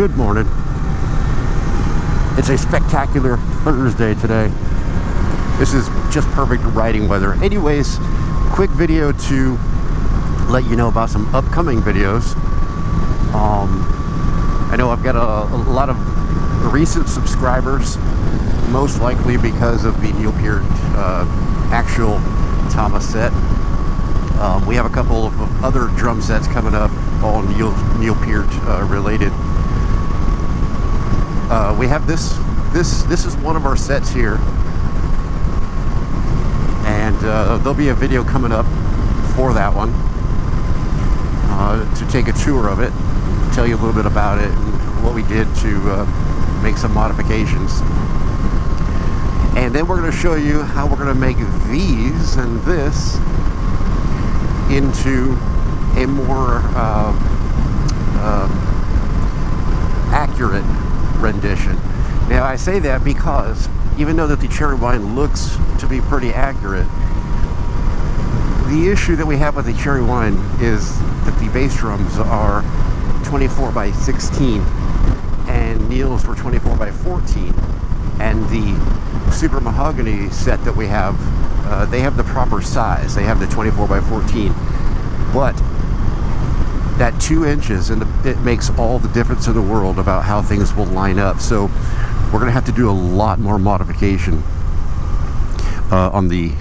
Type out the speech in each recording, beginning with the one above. Good morning. It's a spectacular hunter's day today. This is just perfect riding weather. Anyways, quick video to let you know about some upcoming videos. I know I've got a lot of recent subscribers, most likely because of the Neil Peart actual Tama set. We have a couple of other drum sets coming up, all Neil Peart related. We have this is one of our sets here, and there'll be a video coming up for that one to take a tour of it, tell you a little bit about it and what we did to make some modifications. And then we're going to show you how we're going to make these and this into a more accurate rendition. Now I say that because even though that the cherry wine looks to be pretty accurate, the issue that we have with the cherry wine is that the bass drums are 24 by 16 and Neil's were 24 by 14, and the Super Mahogany set that we have, they have the proper size, they have the 24 by 14, but that 2 inches, and it makes all the difference in the world about how things will line up. So we're gonna have to do a lot more modification on the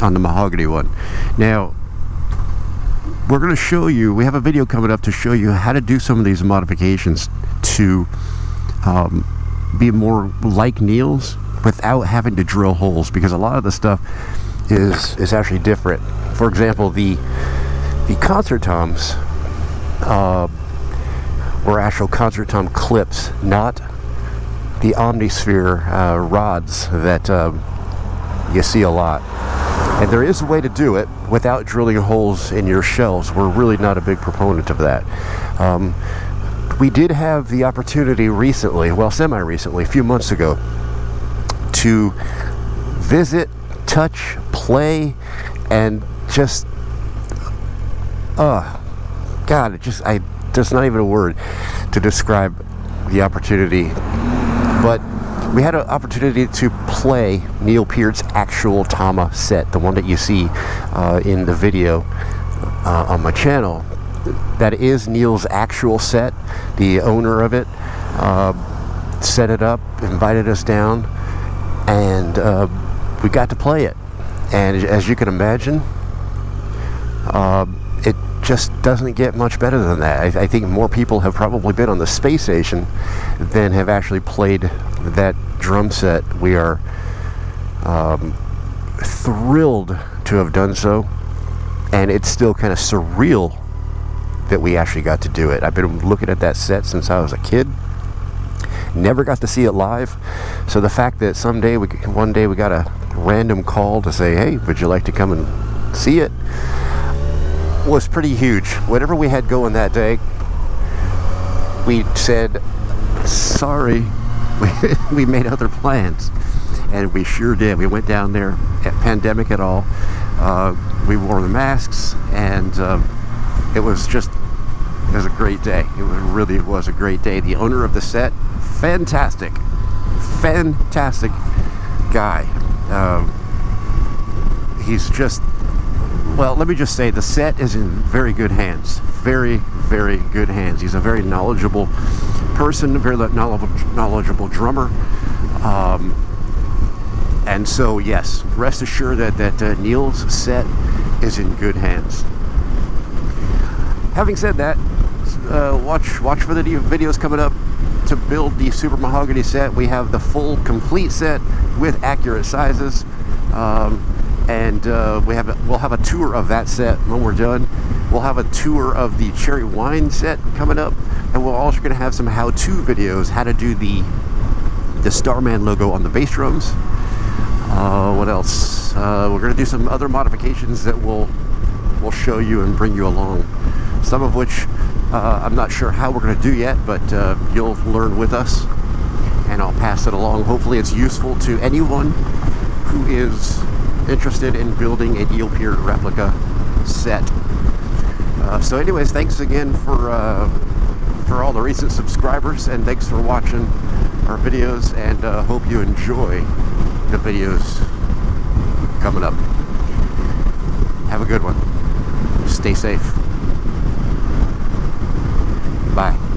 mahogany one. Now we're gonna show you, we have a video coming up to show you how to do some of these modifications to be more like Neil's without having to drill holes, because a lot of the stuff is actually different. For example, the concert toms were actual concert tom clips, not the Omnisphere rods that you see a lot. And there is a way to do it without drilling holes in your shells. We're really not a big proponent of that. We did have the opportunity recently, well, semi-recently, a few months ago, to visit, touch, play, and just God, there's not even a word to describe the opportunity. But we had an opportunity to play Neil Peart's actual Tama set, the one that you see in the video on my channel. That is Neil's actual set. The owner of it set it up, invited us down, and we got to play it. And as you can imagine, it just doesn't get much better than that. I think more people have probably been on the space station than have actually played that drum set. We are thrilled to have done so, and it's still kind of surreal that we actually got to do it. I've been looking at that set since I was a kid, never got to see it live, so the fact that one day we got a random call to say, hey, would you like to come and see it, was pretty huge. Whatever we had going that day, we said, sorry, we made other plans, and we sure did. We went down there, pandemic at all, we wore the masks, and it was a great day. It really was a great day. The owner of the set, fantastic guy. He's just, well, let me just say, the set is in very good hands. Very, very good hands. He's a very knowledgeable person, a very knowledgeable drummer. And so, yes, rest assured that Neil's set is in good hands. Having said that, watch for the videos coming up to build the Super Mahogany set. We have the full, complete set with accurate sizes. We'll have a tour of that set when we're done. We'll have a tour of the cherry wine set coming up, and we're also going to have some how-to videos, how to do the Starman logo on the bass drums. What else? We're going to do some other modifications that we'll show you and bring you along. Some of which I'm not sure how we're going to do yet, but you'll learn with us, and I'll pass it along. Hopefully, it's useful to anyone who is interested in building a Neil Peart replica set. So anyways, thanks again for all the recent subscribers, and thanks for watching our videos, and hope you enjoy the videos coming up. Have a good one. Stay safe. Bye.